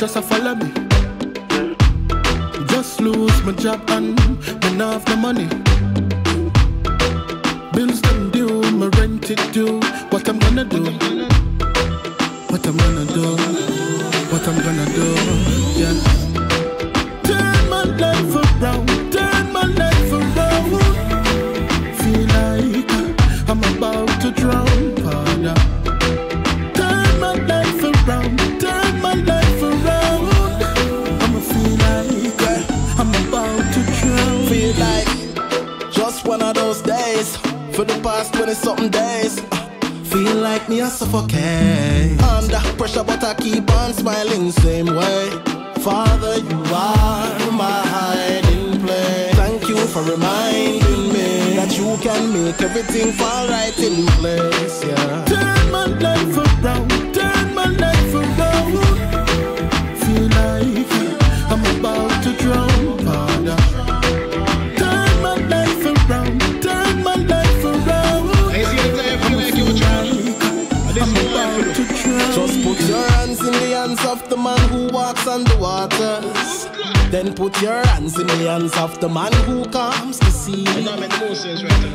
just a follow me. Just lose my job and me not have the money. Bills them due, my rent it due. What I'm gonna do? What I'm gonna do? What I'm gonna do? Yeah. Turn my life around. Turn my life around. Feel like I'm about to drown. One of those days, for the past 20-something days, feel like me I suffocate under pressure, but I keep on smiling same way. Father, you are my hiding place. Thank you for reminding me that you can make everything fall right in place. Yeah. Turn my life around, turn my life around. Feel like I'm about to drown, Father. Just put your hands in the hands of the man who walks on the waters. Then put your hands in the hands of the man who comes to see.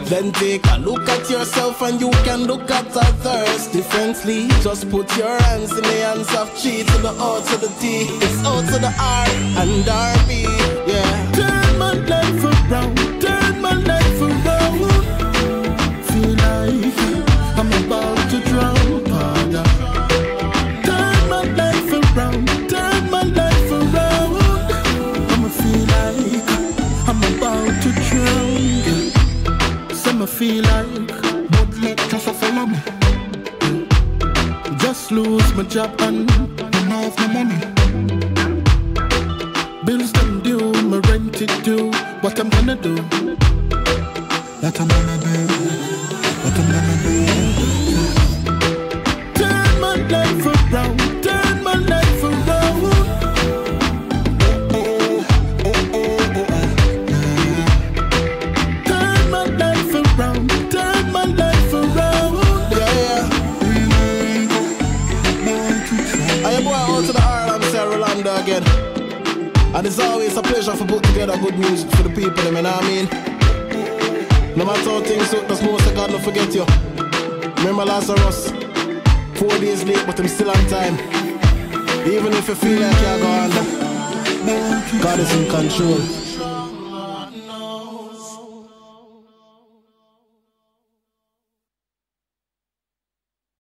Then take a look at yourself and you can look at others differently. Just put your hands in the hands of G to the O to the D. It's O to the R and R-B, yeah. Turn my life around, turn my life around. Feel like I'm about to drown. Feel like, but let just follow me. Just lose my job and I have no money. Bills them due, my rent it due. What I'm gonna do? What I'm gonna do? What I'm gonna do? Turn my life around. Turn my life around. Turn my life round, turn my life around. Yeah, yeah. I am going out to the Ireland, Sarah Landa again. And it's always a pleasure for put together good music for the people, you know what I mean? No matter how things look, there's no second to forget you. Remember Lazarus? 4 days late, but I'm still on time. Even if you feel like you're gone, God is in control.